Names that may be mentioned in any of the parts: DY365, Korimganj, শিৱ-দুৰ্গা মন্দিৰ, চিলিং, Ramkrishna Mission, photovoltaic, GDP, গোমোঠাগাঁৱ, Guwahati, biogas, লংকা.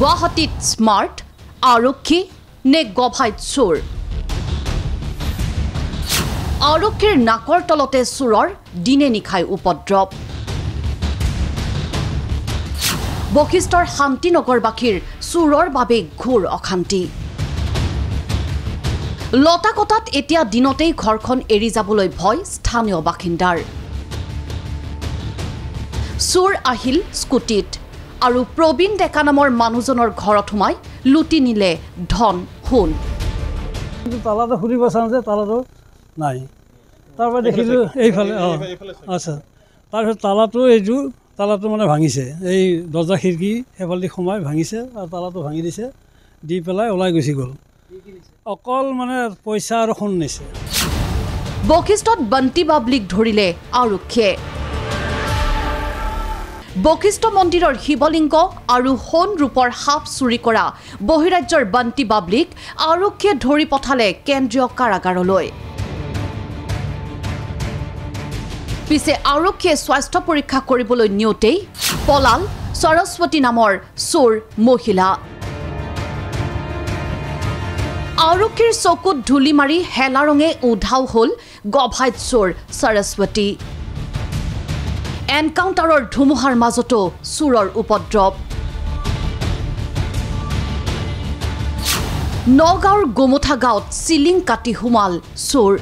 Guwahatit smart, Arokhi ne gobhait sur. Arokhir nakor tolote suror dine nikhai upodrop. Bokhistor Hamti Nogor Bakir suror babe ghor okhanti. Lota kotat etia dinotei ghorkhon eri jaboloi bhoy sthaniyo bakhindar. Sur ahil skutit. Aru Probin Dekanamor Manujonor Ghorot Humai, Luti Nile, Dhon, Hun. Talada Huribasanze, Talado, Nai. Tavadekizu, Asa. Talatu, Eju, Talatumana Vangise, a Doza Hirgi, Hevaldi Humai, Vangise, Talatu Vangise, Deepala, Olagusigol. A call manner Poisar Hunnis. Bokhistot Banti Bablik Dhurile, Aruke. Bokhisto Mondiror Hibolingo, Aru Hon Rupor Hap Surikora, Bohirajor Banti Bablik, Aruke Dhori Potale, Kendrio Karagaroloi. Pise Aruke Swasto Porika Koribolo Nyote, Polal, Soroswati Namor, Sur Mohila. Arukir Sokut Dulimari, Helaronge Udhau Hol, Gobhait Sur, Saraswati. Encounteror Dhumuhar Mazoto, Suror Upodrop. Nogaur Gomutagaot, Siling Kati Humal, Sur.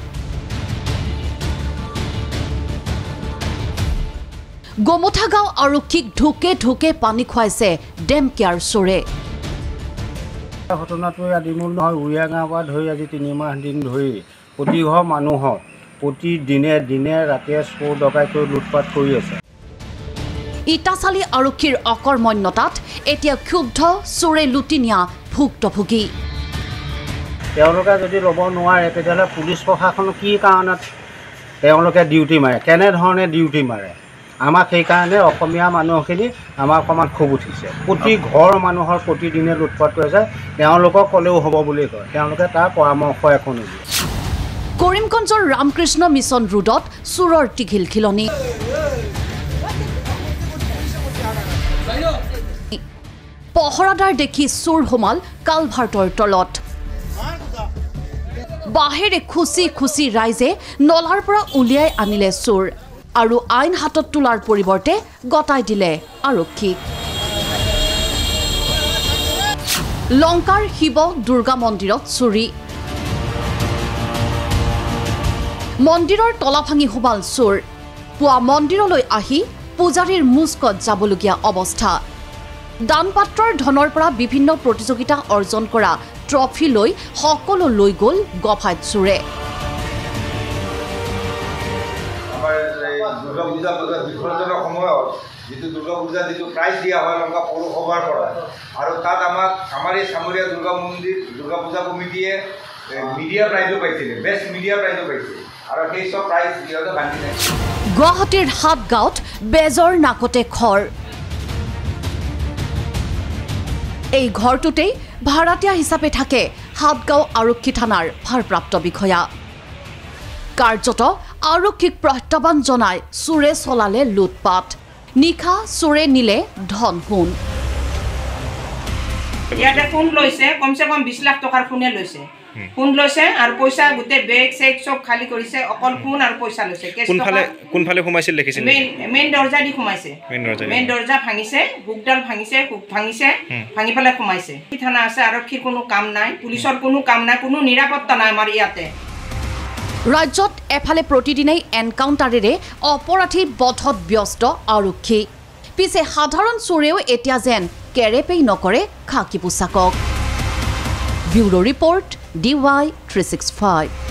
Gomutagao Arukik Dhuke Panikwaise, Demkiar Sure. Hotonatoya Dimulha, Uyanga, Hoya Tinima, Din Hui, Putiho Manuho. প্রতি দিনে দিনে রাতে score ডকাইকৈ লুটপাট কৰি আছে ইতাসালি আৰক্ষীৰ অকৰ্মণ্যতাত এতিয়া ক্ষুব্ধ সুৰে লুটিনিয়া ভুক্তভোগী তেওঁলোকে যদি লব নোৱাৰে তেতিয়ালে পুলিচ প্ৰশাসন কি কাৰণত তেওঁলোকে ডিউটি মাৰে কেনে ধৰণে ডিউটি মাৰে আমাৰ সেই কাৰণে অসমীয়া মানুহখিনি আমাৰ কমান খুব উঠিছে প্ৰতি ঘৰ মানুহৰ প্ৰতিদিনে লুটপাট হৈছে তেওঁলোকক কলেও হ'ব বুলি কয় তেওঁলোকে তাৰ পৰামৰ্শ একো নিদিয়ে Korimganjor Ramkrishna Mission Roadot Suror Tighil Khiloni. Pohoradar Dekhi Sur Homal Kalbhartor Tolot. Bahere Khusi Khusi Raise Nolar Pora Uliai Anile Sur. Aru Ain Hatot Tular Poriborte Gotai Dile Arokhi. Lonkar Hibo Durga Mondirot Suri. মন্দিৰৰ তলা ভাঙি হুবাল চোৰ পুৱা মন্দিৰলৈ আহি পূজাৰীৰ মুস্কত যাবলগীয়া অৱস্থা দানপাত্ৰৰ ধনৰ পৰা বিভিন্ন প্ৰতিযোগিতা অৰ্জন কৰা ট্ৰফি লৈ সকলো লৈ গল গফাইত চোৰে আমাৰ এই দুৰ্গা পূজা পূজা বিখৰজনৰ সময়ত যিটো দুৰ্গা পূজা যিটো প্ৰাইজ দিয়া হয় লংকা পৌৰসভাৰ পৰা আৰু তাত আমাক আমাৰ এই সামৰিয়া দুৰ্গা মন্দিৰ দুৰ্গা পূজা কমিটিয়ে মিডিয়া প্ৰাইজো পাইছিল বেষ্ট মিডিয়া প্ৰাইজো পাইছিল Guwahatir Hatgaot, Bezor Nakote Khor. A Ghortute, Bharatia Hisapetake, Hatgao Arokhi Thanar, Bharprapto Bikhoya. Karjoto, Arokhik Prohtaban Jonai, Sure Solale Lutpat. Nikha Sure Nile, Dhon Hun. Yata phone loise, komse kom 20 lakh tokar phone loise. Phone loise, ar poisa gute bag set sob khali korise, okol phone ar poisa loise. Kun phale humaise lekise. Main dorja di humaise. Main dorja phangise, hukdal phangise, phangi phale humaise. Thana ase arokhir kono kam nai, pulisor kono kam nai, kono nirapotta nai amar iyate. Rajyot ephale protidinei encounterere oporathi bodhot byosto arokhi. Pise sadharon sureo etia jen Kerepei nokore khaki pusakok. Bureau report DY365.